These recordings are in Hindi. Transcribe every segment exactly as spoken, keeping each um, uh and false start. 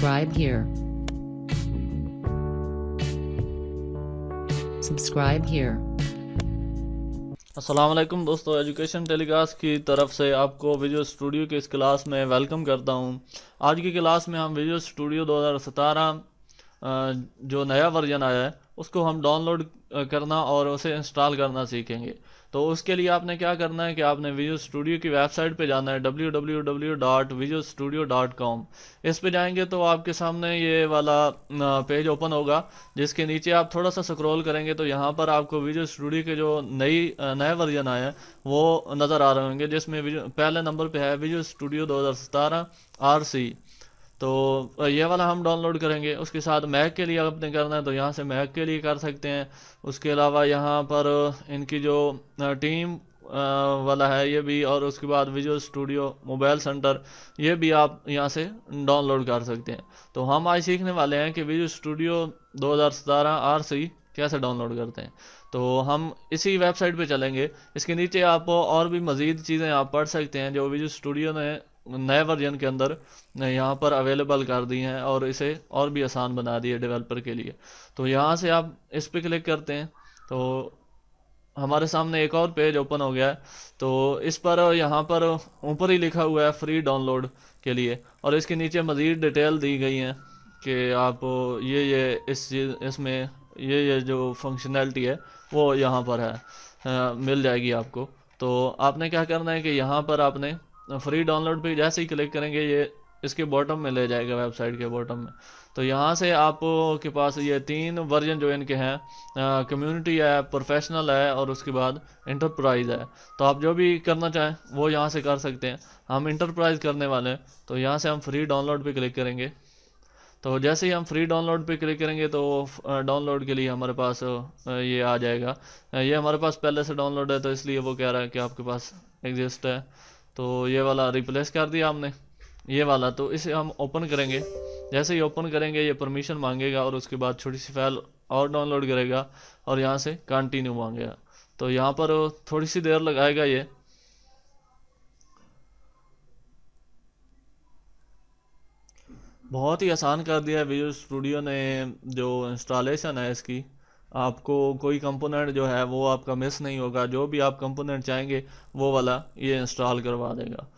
Subscribe here. Subscribe here. अस्सलाम वालेकुम दोस्तों, एजुकेशन टेलीकास्ट की तरफ से आपको विजुअल स्टूडियो के इस क्लास में वेलकम करता हूं। आज की क्लास में हम विजुअल स्टूडियो दो हज़ार सत्रह जो नया वर्जन आया है उसको हम डाउनलोड करना और उसे इंस्टॉल करना सीखेंगे। तो उसके लिए आपने क्या करना है कि आपने विजुअल स्टूडियो की वेबसाइट पे जाना है, W W W dot Visual Studio dot com. इस पे जाएंगे तो आपके सामने ये वाला पेज ओपन होगा, जिसके नीचे आप थोड़ा सा स्क्रॉल करेंगे तो यहाँ पर आपको विजुअल स्टूडियो के जो नई नया वर्जन आया है वो नज़र आ रहे होंगे, जिसमें पहले नंबर पर है विजुअल स्टूडियो दो हज़ार सतारह आर सी। तो ये वाला हम डाउनलोड करेंगे। उसके साथ मैक के लिए आपने करना है तो यहाँ से मैक के लिए कर सकते हैं। उसके अलावा यहाँ पर इनकी जो टीम वाला है ये भी, और उसके बाद विजुअल स्टूडियो मोबाइल सेंटर ये भी आप यहाँ से डाउनलोड कर सकते हैं। तो हम आज सीखने वाले हैं कि विजुअल स्टूडियो दो हज़ार सतारह आर सी कैसे डाउनलोड करते हैं। तो हम इसी वेबसाइट पे चलेंगे। इसके नीचे आप और भी मज़ीद चीज़ें आप पढ़ सकते हैं जो विजुअल स्टूडियो ने नए वर्जन के अंदर यहाँ पर अवेलेबल कर दी हैं और इसे और भी आसान बना दी है डेवलपर के लिए। तो यहाँ से आप इस पर क्लिक करते हैं तो हमारे सामने एक और पेज ओपन हो गया है। तो इस पर यहाँ पर ऊपर ही लिखा हुआ है फ्री डाउनलोड के लिए, और इसके नीचे मज़ीद डिटेल दी गई हैं कि आप ये ये इस इसमें ये ये जो फंक्शनैलिटी है वो यहाँ पर है, आ, मिल जाएगी आपको। तो आपने क्या करना है कि यहाँ पर आपने फ्री डाउनलोड पे जैसे ही क्लिक करेंगे ये इसके बॉटम में ले जाएगा, वेबसाइट के बॉटम में। तो यहाँ से आपके पास ये तीन वर्जन जो इनके हैं, कम्युनिटी है, प्रोफेशनल है और उसके बाद इंटरप्राइज है। तो आप जो भी करना चाहें वो यहाँ से कर सकते हैं। हम इंटरप्राइज करने वाले हैं तो यहाँ से हम फ्री डाउनलोड पे क्लिक करेंगे। तो जैसे ही हम फ्री डाउनलोड पे क्लिक करेंगे तो डाउनलोड के लिए हमारे पास ये आ जाएगा। ये हमारे पास पहले से डाउनलोड है तो इसलिए वो कह रहा है कि आपके पास एग्जिस्ट है। तो ये वाला रिप्लेस कर दिया हमने, ये वाला। तो इसे हम ओपन करेंगे। जैसे ही ओपन करेंगे ये परमिशन मांगेगा और उसके बाद छोटी सी फाइल और डाउनलोड करेगा और यहाँ से कंटिन्यू मांगेगा। तो यहाँ पर थोड़ी सी देर लगाएगा ये। बहुत ही आसान कर दिया है विजुअल स्टूडियो ने जो इंस्टॉलेशन है इसकी। आपको कोई कंपोनेंट जो है वो आपका मिस नहीं होगा, जो भी आप कंपोनेंट चाहेंगे वो वाला ये इंस्टॉल करवा देगा।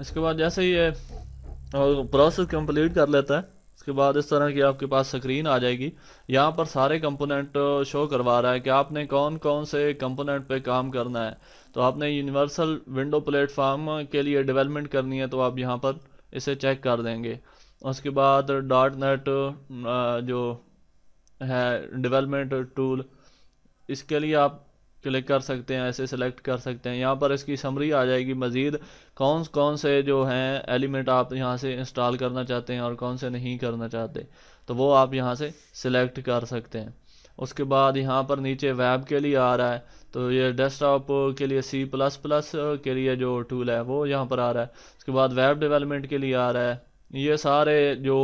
इसके बाद जैसे ही ये प्रोसेस कंप्लीट कर लेता है उसके बाद इस तरह की आपके पास स्क्रीन आ जाएगी। यहाँ पर सारे कंपोनेंट शो करवा रहा है कि आपने कौन कौन से कंपोनेंट पे काम करना है। तो आपने यूनिवर्सल विंडो प्लेटफॉर्म के लिए डेवलपमेंट करनी है तो आप यहाँ पर इसे चेक कर देंगे। उसके बाद डॉट नेट जो है डेवलपमेंट टूल, इसके लिए आप क्लिक कर सकते हैं, ऐसे सेलेक्ट कर सकते हैं। यहाँ पर इसकी समरी आ जाएगी, मज़ीद कौन कौन से जो हैं एलिमेंट आप यहाँ से इंस्टॉल करना चाहते हैं और कौन से नहीं करना चाहते, तो वो आप यहाँ से सिलेक्ट कर सकते हैं। उसके बाद यहाँ पर नीचे वेब के लिए आ रहा है, तो ये डेस्कटॉप के लिए सी प्लस प्लस के लिए जो टूल है वो यहाँ पर आ रहा है। उसके बाद वेब डेवलपमेंट के लिए आ रहा है। ये सारे जो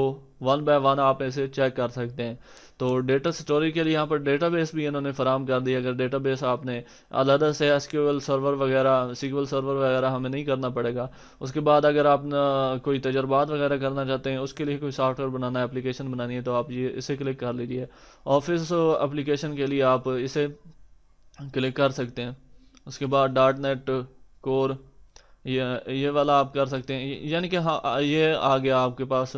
वन बाय वन आप ऐसे चेक कर सकते हैं। तो डेटा स्टोरेज के लिए यहाँ पर डेटाबेस भी इन्होंने फराम कर दिया। अगर डेटाबेस आपने अलग से एसक्यूएल सर्वर वगैरह सीक्वल सर्वर वगैरह हमें नहीं करना पड़ेगा। उसके बाद अगर आप न, कोई तजर्बात वगैरह करना चाहते हैं, उसके लिए कोई सॉफ्टवेयर बनाना है, एप्लीकेशन बनानी है, तो आप ये इसे क्लिक कर लीजिए। ऑफिस एप्लीकेशन के लिए आप इसे क्लिक कर सकते हैं। उसके बाद डॉट नेट कोर ये ये वाला आप कर सकते हैं। यानी कि हाँ, ये आ गया आपके पास।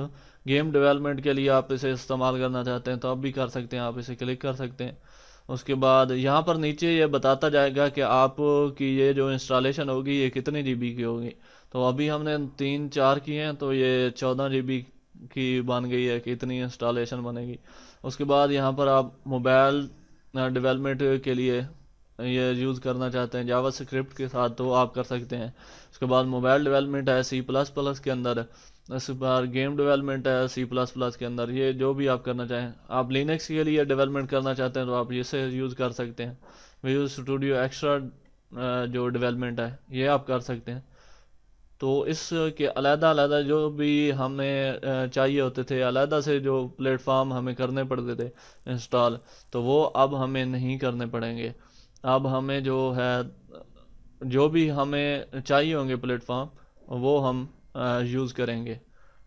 गेम डेवलपमेंट के लिए आप इसे इस्तेमाल करना चाहते हैं तो आप भी कर सकते हैं, आप इसे क्लिक कर सकते हैं। उसके बाद यहाँ पर नीचे ये बताता जाएगा कि आप की ये जो इंस्टॉलेशन होगी ये कितने जीबी की होगी। तो अभी हमने तीन चार किए हैं, तो ये चौदह जीबी की बन गई है कि इतनी इंस्टॉलेशन बनेगी। उसके बाद यहाँ पर आप मोबाइल डेवलपमेंट के लिए ये यूज़ करना चाहते हैं जावा स्क्रिप्ट के साथ, तो आप कर सकते हैं। उसके बाद मोबाइल डेवलपमेंट है सी प्लस प्लस के अंदर। उसके बाद गेम डेवलपमेंट है सी प्लस प्लस के अंदर। ये जो भी आप करना चाहें, आप लिनक्स के लिए डेवलपमेंट करना चाहते हैं तो आप इसे यूज़ कर सकते हैं। विजुअल स्टूडियो एक्स्ट्रा जो डेवलपमेंट है ये आप कर सकते हैं। तो इसके अलहदा अलहदा जो भी हमें चाहिए होते थे, अलहदा से जो प्लेटफॉर्म हमें करने पड़ते थे इंस्टॉल, तो वो अब हमें नहीं करने पड़ेंगे। अब हमें जो है जो भी हमें चाहिए होंगे प्लेटफॉर्म वो हम यूज़ करेंगे,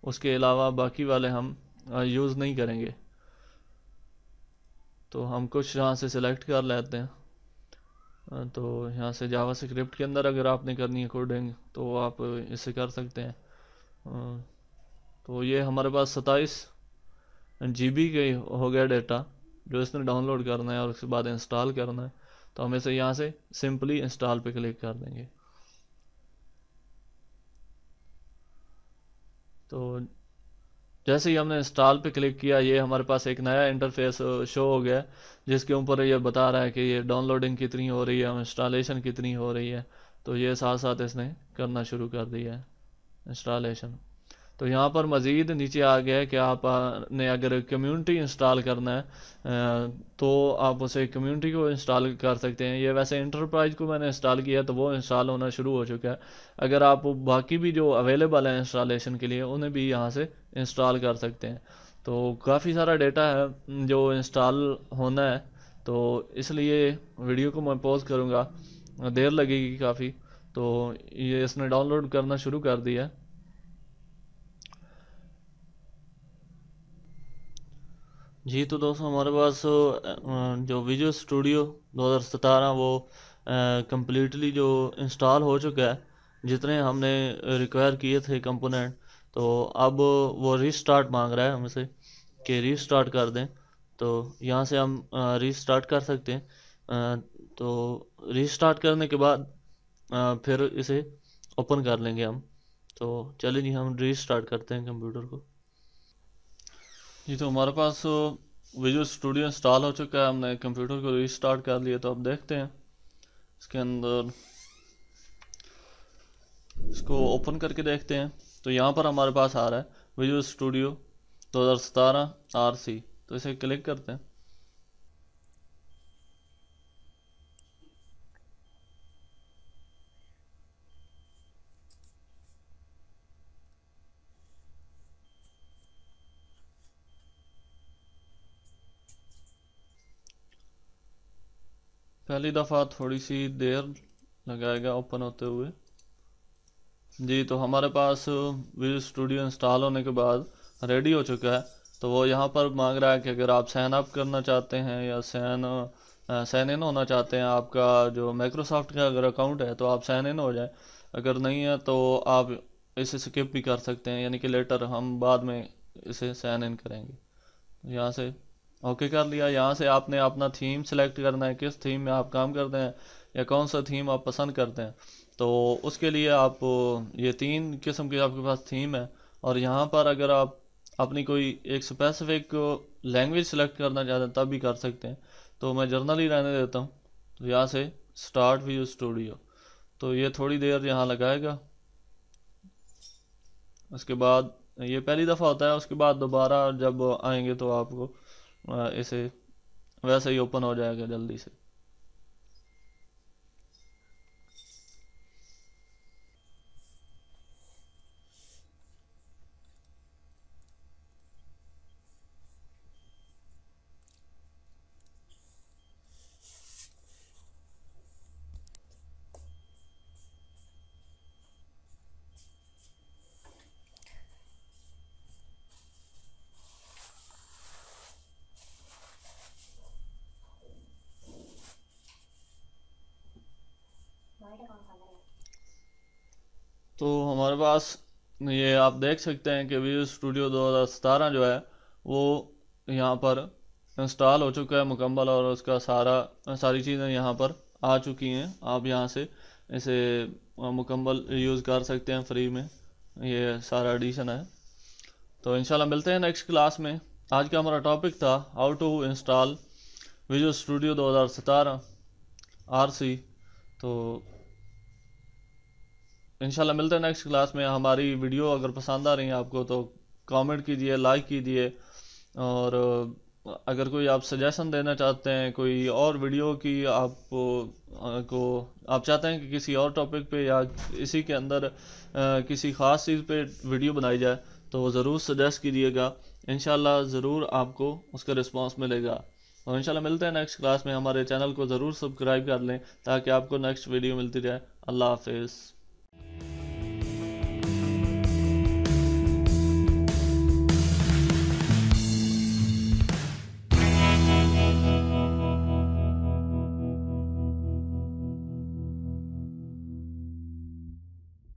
उसके अलावा बाकी वाले हम यूज़ नहीं करेंगे। तो हम कुछ यहाँ से सिलेक्ट कर लेते हैं। तो यहाँ से जावा स्क्रिप्ट के अंदर अगर आपने करनी है कोडिंग तो आप इसे कर सकते हैं। तो ये हमारे पास सत्ताईस जीबी के हो गया डेटा जो इसने डाउनलोड करना है और उसके बाद इंस्टॉल करना है। तो हम इसे यहाँ से सिंपली इंस्टॉल पे क्लिक कर देंगे। तो जैसे ही हमने इंस्टॉल पे क्लिक किया, ये हमारे पास एक नया इंटरफेस शो हो गया जिसके ऊपर ये बता रहा है कि ये डाउनलोडिंग कितनी हो रही है, इंस्टॉलेशन कितनी हो रही है। तो ये साथ साथ इसने करना शुरू कर दिया है इंस्टॉलेशन। तो यहाँ पर मज़ीद नीचे आ गया है कि आपने अगर कम्युनिटी इंस्टॉल करना है तो आप उसे कम्युनिटी को इंस्टॉल कर सकते हैं। ये वैसे इंटरप्राइज को मैंने इंस्टॉल किया तो वो इंस्टॉल होना शुरू हो चुका है। अगर आप बाकी भी जो अवेलेबल हैं इंस्टॉलेशन के लिए उन्हें भी यहाँ से इंस्टॉल कर सकते हैं। तो काफ़ी सारा डेटा है जो इंस्टॉल होना है, तो इसलिए वीडियो को मैं पॉज करूँगा, देर लगेगी काफ़ी। तो ये इसने डाउनलोड करना शुरू कर दिया। जी तो दोस्तों, हमारे पास जो विजुअल स्टूडियो दो हज़ार सत्रह वो कम्प्लीटली जो इंस्टॉल हो चुका है, जितने हमने रिक्वायर किए थे कंपोनेंट। तो अब वो रीस्टार्ट मांग रहा है हमसे कि रीस्टार्ट कर दें, तो यहाँ से हम रीस्टार्ट कर सकते हैं। तो रीस्टार्ट करने के बाद फिर इसे ओपन कर लेंगे हम। तो चलिए जी, हम रीस्टार्ट करते हैं कंप्यूटर को। जी तो हमारे पास विजुअल स्टूडियो इंस्टॉल हो चुका है, हमने कंप्यूटर को रीस्टार्ट कर लिया। तो अब देखते हैं इसके अंदर, इसको ओपन करके देखते हैं। तो यहाँ पर हमारे पास आ रहा है विजुअल स्टूडियो दो हज़ार सत्रह आरसी, तो इसे क्लिक करते हैं। पहली दफ़ा थोड़ी सी देर लगाएगा ओपन होते हुए। जी तो हमारे पास विजुअल स्टूडियो इंस्टॉल होने के बाद रेडी हो चुका है। तो वो यहाँ पर मांग रहा है कि अगर आप साइन अप करना चाहते हैं या साइन साइन इन होना चाहते हैं, आपका जो माइक्रोसॉफ्ट का अगर अकाउंट है तो आप साइन इन हो जाए, अगर नहीं है तो आप इसे स्किप भी कर सकते हैं, यानी कि लेटर हम बाद में इसे साइन इन करेंगे। यहाँ से ओके okay कर लिया। यहाँ से आपने अपना थीम सेलेक्ट करना है, किस थीम में आप काम करते हैं या कौन सा थीम आप पसंद करते हैं। तो उसके लिए आप ये तीन किस्म के आपके पास थीम है, और यहाँ पर अगर आप अपनी कोई एक स्पेसिफिक लैंग्वेज सेलेक्ट करना चाहते हैं तब भी कर सकते हैं। तो मैं जर्नली रहने देता हूँ। तो यहाँ से स्टार्ट विजुअल स्टूडियो, तो ये थोड़ी देर यहाँ लगाएगा। उसके बाद ये पहली दफ़ा होता है, उसके बाद दोबारा जब आएंगे तो आपको इसे वैसे ही ओपन हो जाएगा जल्दी से। तो हमारे पास ये आप देख सकते हैं कि विजुअल स्टूडियो दो हज़ार सत्रह जो है वो यहाँ पर इंस्टॉल हो चुका है मुकम्मल, और उसका सारा सारी चीज़ें यहाँ पर आ चुकी हैं। आप यहाँ से इसे मुकम्मल यूज़ कर सकते हैं फ्री में, ये सारा एडिशन है। तो इंशाल्लाह मिलते हैं नेक्स्ट क्लास में। आज का हमारा टॉपिक था how to install Visual Studio दो हज़ार सत्रह आरसी। तो इंशाल्लाह मिलते हैं नेक्स्ट क्लास में। हमारी वीडियो अगर पसंद आ रही है आपको तो कमेंट कीजिए, लाइक कीजिए, और अगर कोई आप सजेशन देना चाहते हैं कोई और वीडियो की, आप को आप चाहते हैं कि किसी और टॉपिक पे या इसी के अंदर आ, किसी ख़ास चीज़ पे वीडियो बनाई जाए तो ज़रूर सजेस्ट कीजिएगा। इंशाल्लाह ज़रूर आपको उसका रिस्पॉन्स मिलेगा। और इंशाल्लाह मिलते हैं नेक्स्ट क्लास में। हमारे चैनल को ज़रूर सब्सक्राइब कर लें ताकि आपको नेक्स्ट वीडियो मिलती जाए। अल्लाह हाफिज़।